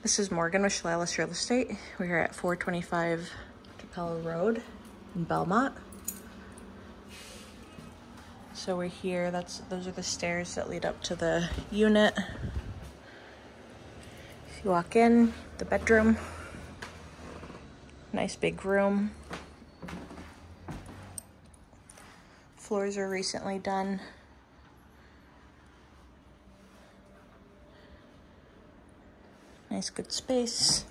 This is Morgan with Shilalis Real Estate. We're here at 425 Trapelo Road in Belmont. So we're here, those are the stairs that lead up to the unit. If you walk in, the bedroom, nice big room. Floors are recently done. Nice, good space.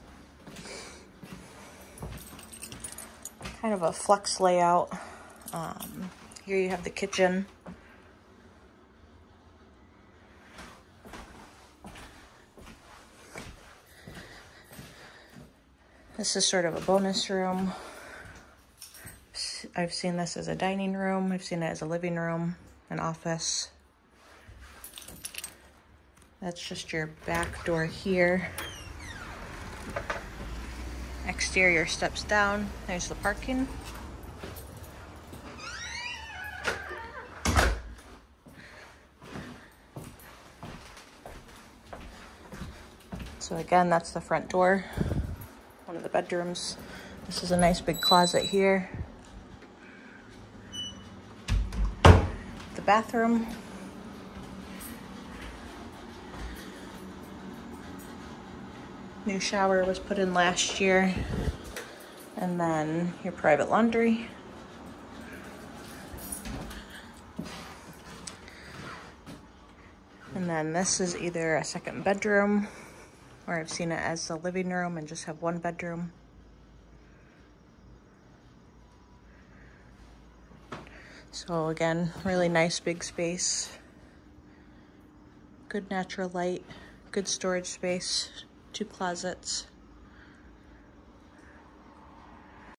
Kind of a flex layout. Here you have the kitchen. This is sort of a bonus room. I've seen this as a dining room. I've seen it as a living room, an office. That's just your back door here. Exterior steps down. There's the parking. So again, that's the front door. One of the bedrooms. This is a nice big closet here. The bathroom. New shower was put in last year. And then your private laundry. And then this is either a second bedroom, or I've seen it as the living room and just have one bedroom. So again, really nice big space. Good natural light, good storage space, two closets.